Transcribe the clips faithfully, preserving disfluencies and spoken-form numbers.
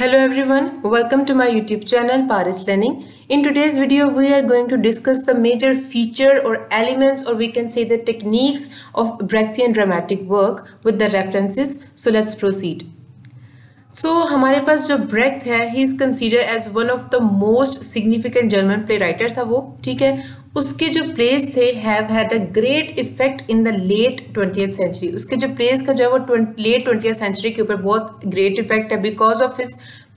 Hello everyone, welcome to my YouTube channel Paaris Learning. In today's video we are going to discuss the major feature or elements, or we can say the techniques of Brechtian dramatic work with the references. So let's proceed. So हमारे पास जो Brecht है, he is considered as one of the most significant German play writer था वो, ठीक है. उसके जो plays थे have had a great effect in the late twentieth century. उसके जो plays का जो है वो late twentieth century के ऊपर बहुत great effect है because of his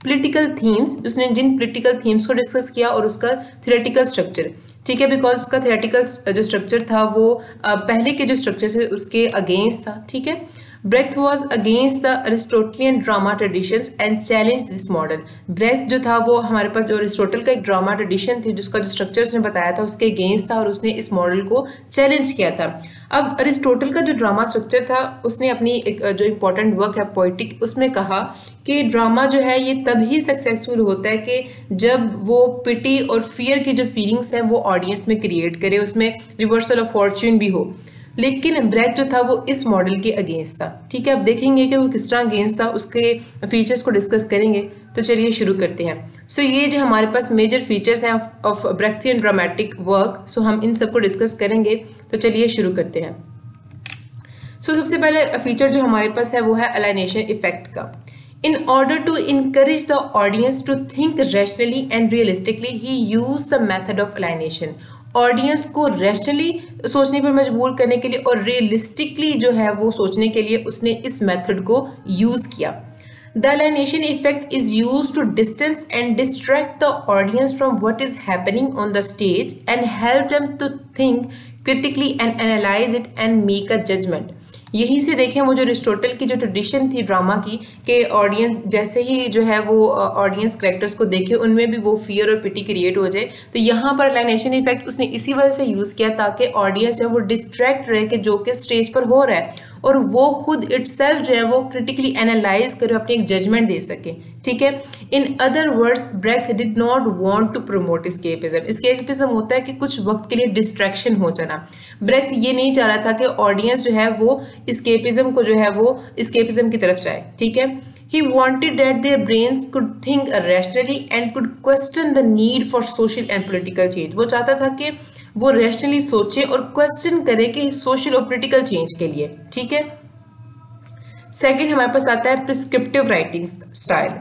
political themes. उसने जिन political themes को discuss किया और उसका theoretical structure, ठीक है, because उसका theoretical जो structure था वो पहले के जो structure से उसके against था, ठीक है. Brecht was against the Aristotelian drama traditions and challenge this model. Brecht जो था वो हमारे पास जो अरिस्टोटल का एक ड्रामा ट्रेडिशन थी जिसका जो स्ट्रक्चर उसने बताया था उसके अगेंस्ट था और उसने इस मॉडल को चैलेंज किया था. अब अरिस्टोटल का जो ड्रामा स्ट्रक्चर था उसने अपनी एक जो इम्पोर्टेंट वर्क है पोइटिक, उसमें कहा कि ड्रामा जो है ये तभी सक्सेसफुल होता है कि जब वो पिटी और फियर की जो फीलिंग्स हैं वो ऑडियंस में क्रिएट करे, उसमें रिवर्सल ऑफ फॉर्च्यून भी हो. लेकिन ब्रेख्ट जो था वो इस मॉडल के अगेंस्ट था, ठीक है. अब देखेंगे कि वो किस तरह अगेंस्ट था, उसके फीचर्स को डिस्कस करेंगे. तो चलिए शुरू करते हैं. सो so, ये जो हमारे पास मेजर फीचर्स हैं of Brechtian dramatic work, so हम इन सबको डिस्कस करेंगे. तो चलिए शुरू करते हैं. सो so, सबसे पहले फीचर जो हमारे पास है वो है अलाइनेशन इफेक्ट का. In order to encourage the audience to think rationally and realistically, he used the method of alienation. Audience को रैशनली सोचने पर मजबूर करने के लिए और रियलिस्टिकली जो है वो सोचने के लिए उसने इस मेथड को यूज़ किया. The alienation effect is used to distance and distract the audience from what is happening on the stage and help them to think critically and analyse it and make a judgement. यहीं से देखें वो जो Aristotle की जो tradition थी drama की कि ऑडियंस जैसे ही जो है वो ऑडियंस करेक्टर्स को देखे उनमें भी वो फियर और पिटी क्रिएट हो जाए. तो यहाँ पर अलाइनेशन इफेक्ट उसने इसी वजह से यूज़ किया ताकि ऑडियंस जो है वो डिस्ट्रैक्ट रहे कि जो कि स्टेज पर हो रहा है, और वो खुद इटसेल्फ जो है वो क्रिटिकली एनालाइज करे, अपनी एक जजमेंट दे सके, ठीक है. In other words Brecht did not want to promote escapism. Escapism होता है कि कुछ वक्त के लिए डिस्ट्रैक्शन हो जाना. ब्रेख्ट ये नहीं चाह रहा था कि ऑडियंस जो है वो एस्केपिज्म को जो है वो एस्केपिज्म की तरफ जाए, ठीक है. He wanted that their brains could think rationally and could question the need for social and political change. वो चाहता था कि वो रैशनली सोचें और क्वेश्चन करें कि सोशल और पोलिटिकल चेंज के लिए, ठीक है. सेकेंड हमारे पास आता है prescriptive writing style.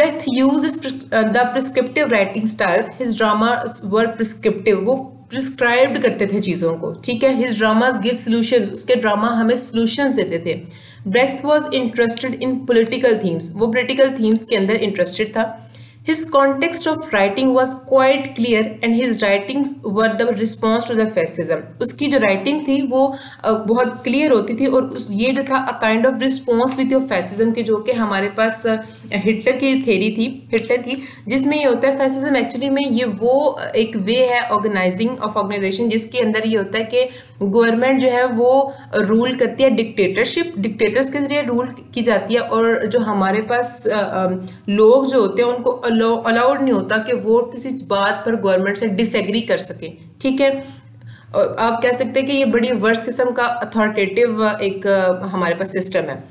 Brecht used the prescriptive writing styles. His dramas were prescriptive, वो प्रिस्क्राइब्ड करते थे चीज़ों को, ठीक है. हिज ड्रामास गिव सॉल्यूशंस, उसके ड्रामा हमें सॉल्यूशंस देते थे. Brecht was interested in political themes, वो पोलिटिकल थीम्स के अंदर इंटरेस्टेड था. His context of writing was quite clear and his writings were the response to the fascism. उसकी जो writing थी वो बहुत clear होती थी और ये जो था a kind of response भी थी वो fascism की, जो कि हमारे पास हिटलर की थ्योरी थी, हिटलर थी, जिसमें ये होता है fascism एक्चुअली में ये वो एक वे है ऑर्गेनाइजिंग ऑफ ऑर्गेनाइजेशन जिसके अंदर ये होता है कि गवर्नमेंट जो है वो रूल करती है, डिक्टेटरशिप डिक्टेटर्स के जरिए रूल की जाती है, और जो हमारे पास लोग जो होते हैं उनको अलाउड नहीं होता कि वो किसी बात पर गवर्नमेंट से डिसएग्री कर सके, ठीक है. आप कह सकते हैं कि ये बड़ी वर्स्ट किस्म का अथॉरिटेटिव एक हमारे पास सिस्टम है.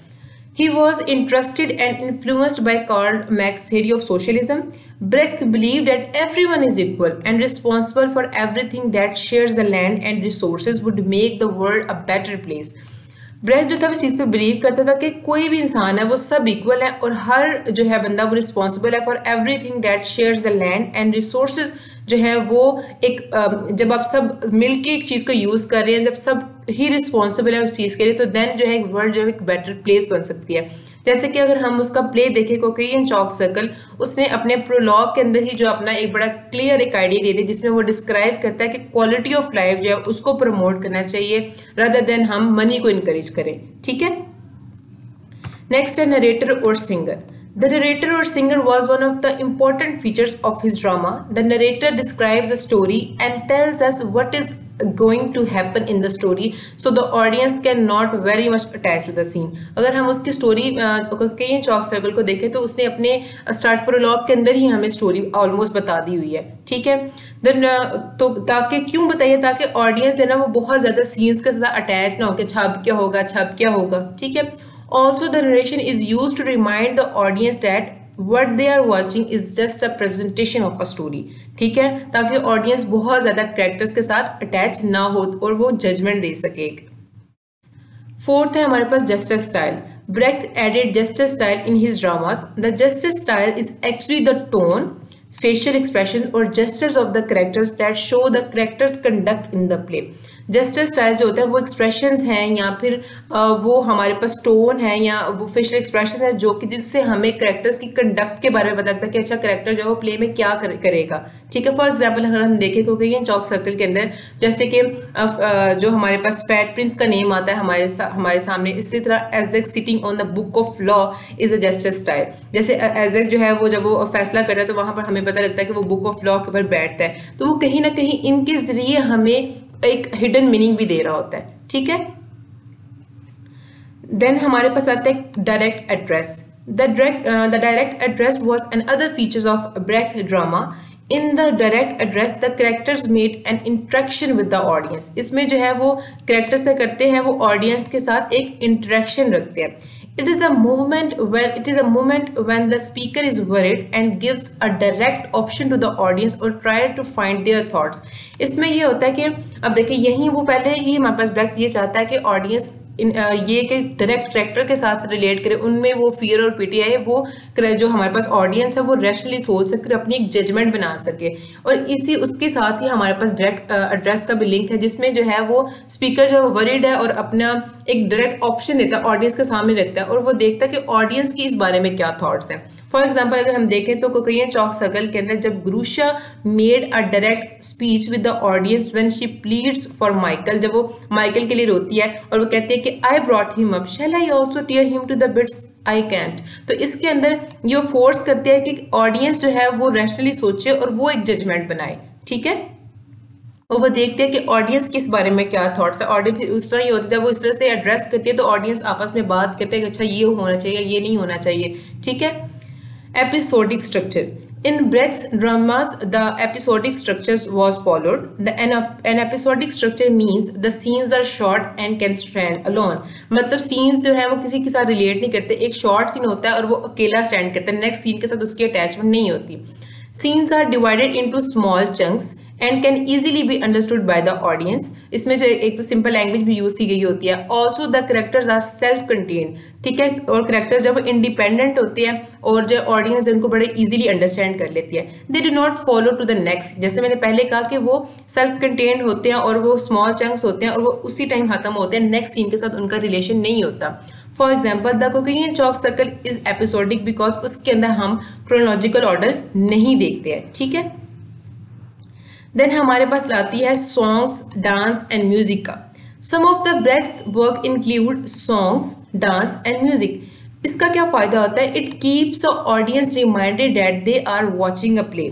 He was interested and influenced by Karl Marx theory of socialism. Brecht believe that everyone is equal and responsible for everything that shares the land and resources would make the world a better place. Brecht जो था इस चीज़ पे believe करता था कि कोई भी इंसान है वो सब इक्वल है और हर जो है बंदा वो रिस्पॉन्सिबल है for everything that shares the land and resources. जो है वो एक जब आप सब मिलके एक चीज़ को यूज़ कर रहे हैं, जब सब ही रिस्पॉन्सिबल है उस चीज़ के लिए, तो देन जो है एक वर्ल्ड जो है एक बेटर प्लेस बन सकती है. जैसे कि अगर हम उसका प्ले देखें कॉकेशियन चॉक सर्कल, उसने अपने प्रोलॉग के अंदर ही जो अपना एक बड़ा क्लियर एक आइडिया दे दिया जिसमें वो डिस्क्राइब करता है कि क्वालिटी ऑफ लाइफ जो है उसको प्रमोट करना चाहिए रदर देन हम मनी को इनकरेज करें, ठीक है. नेक्स्ट है नरेटर और singer. The narrator or singer was one of the important features of his drama. The narrator describes the story and tells us what is going to happen in the story, so the audience can not very much attach to the scene. अगर हम उसकी story कई chalk circle को देखें तो उसने अपने start prologue के अंदर ही हमें स्टोरी ऑलमोस्ट बता दी हुई है, ठीक है. देन तो ताकि क्यों बताइए, ताकि ऑडियंस जो है ना वो बहुत ज़्यादा सीन्स के साथ अटैच ना हो कि छाप क्या होगा छाप क्या होगा, ठीक है. Also, the narration is used to remind the audience that what they are watching is just a presentation of a story, ठीक है, ताकि ऑडियंस बहुत ज़्यादा कैरेक्टर्स के साथ अटैच ना हो और वो जजमेंट दे सके। फोर्थ है हमारे पास gestus style. Brecht added gestus style in his dramas. The gestus style is actually the tone, facial expression और gestures of the characters that show the characters conduct in the play। Jester style जो होता है वो expressions हैं या फिर वो हमारे पास टोन है या वो फेशियल एक्सप्रेशन है जो कि जिससे हमें कैरेक्टर्स की कंडक्ट के बारे में पता लगता है कि अच्छा कैरेक्टर जो है वो प्ले में क्या करेगा, ठीक है। फॉर एग्जांपल अगर हम देखें क्योंकि चौक सर्कल के अंदर जैसे कि जो हमारे पास फैट प्रिंस का नेम आता है हमारे सा, हमारे सामने, इसी तरह Azdak sitting on the book of law is a jester style. जैसे एजेक जो है वो जब वो फैसला करता है तो वहाँ पर हमें पता लगता है कि वो बुक ऑफ लॉ के ऊपर बैठता है, तो वो कहीं ना कहीं इनके जरिए हमें एक हिडन मीनिंग भी दे रहा होता है, ठीक है। देन हमारे पास आता है direct address. The direct the direct address was another features of Brecht drama. In the direct address the characters made an interaction with the audience. इसमें जो है वो कैरेक्टर्स से करते हैं वो ऑडियंस के साथ एक इंटरेक्शन रखते हैं। It is a moment when it is a moment when the speaker is worried and gives a direct option to the audience or try to find their thoughts। इसमें ये होता है कि अब देखिए यहीं वो पहले ही हमारे पास ब्रेक्ट ये चाहता है कि ऑडियंस ये कि डायरेक्ट कैरेक्टर के साथ रिलेट करे, उनमें वो फियर और पिटी आए, वो जो हमारे पास ऑडियंस है वो रैशनली सोच सके, अपनी एक जजमेंट बना सके। और इसी उसके साथ ही हमारे पास डायरेक्ट एड्रेस का भी लिंक है जिसमें जो है वो स्पीकर जो है वरीड है और अपना एक डायरेक्ट ऑप्शन देता है, ऑडियंस के सामने रखता है और वो देखता है कि ऑडियंस की इस बारे में क्या थाट्स हैं। फॉर एग्जाम्पल अगर हम देखें तो कॉकेशियन चॉक सर्कल के अंदर जब Grusha made a direct speech with the audience when she pleads for Michael, जब वो माइकल के लिए रोती है और वो कहती है कि I brought him up, shall I also tear him to the bits I can't. तो इसके अंदर ये फोर्स करते हैं कि ऑडियंस जो है वो रैशनली सोचे और वो एक जजमेंट बनाए, ठीक है, और वो देखते हैं कि ऑडियंस किस बारे में क्या थॉट्स है। ऑडियंस उस तरह ही होता है जब वो इस तरह से एड्रेस करती है तो ऑडियंस आपस में बात करते हैं कि अच्छा ये होना चाहिए, ये नहीं होना चाहिए, ठीक है। Episodic structure. In Brecht's dramas, the episodic structure was followed. The an, an episodic structure means the scenes are short and can stand alone. मतलब scenes जो है वो किसी के साथ relate नहीं करते, एक short scene होता है और वो अकेला stand करता है, next scene के साथ उसकी attachment नहीं होती। Scenes are divided into small chunks and can easily be understood by the audience. इसमें जो एक तो simple language भी use की गई होती है। Also the characters are self-contained, ठीक है, और characters जब independent होते हैं और जो audience जो उनको बड़े easily understand कर लेती है। They do not follow to the next। जैसे मैंने पहले कहा कि वो self-contained होते हैं और वो small chunks होते हैं और वो उसी टाइम खत्म होते हैं, next scene के साथ उनका relation नहीं होता। For example the Caucasian chalk circle is episodic because उसके अंदर हम क्रोनोलॉजिकल ऑर्डर नहीं देखते हैं, ठीक है। देन हमारे पास लाती है सॉन्ग्स, डांस एंड म्यूजिक का। Some of the Brecht's work include songs, dance and music. इसका क्या फायदा होता है? It keeps the audience reminded that they are watching a play.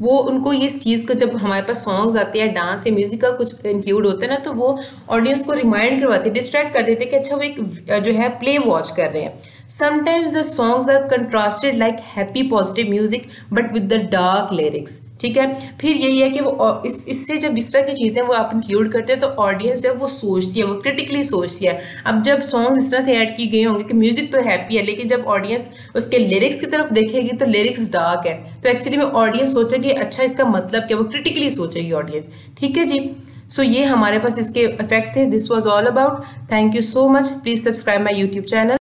वो उनको ये चीज़ को जब हमारे पास सॉन्ग्स आते हैं, डांस या म्यूजिक का कुछ इंक्लूड होता है ना, तो वो ऑडियंस को रिमाइंड करवाते, डिस्ट्रैक्ट कर देते कि अच्छा वो एक जो है प्ले वॉच कर रहे हैं। Sometimes the songs are contrasted like happy positive music but with the dark lyrics, ठीक है। फिर यही है कि वो इस इससे जब इस तरह की चीज़ें वो आप इंक्लूड करते हैं तो ऑडियंस जो है वो सोचती है, वो क्रिटिकली सोचती है। अब जब सॉन्ग इस तरह से ऐड किए गए होंगे कि म्यूज़िक तो हैप्पी है लेकिन जब ऑडियंस उसके लिरिक्स की तरफ देखेगी तो लिरिक्स डार्क है, तो एक्चुअली में ऑडियंस सोचेगी अच्छा इसका मतलब क्या, वो क्रिटिकली सोचेगी ऑडियंस, ठीक है जी। सो so, ये हमारे पास इसके इफेक्ट थे। This was all about. Thank you so much. Please subscribe my YouTube channel.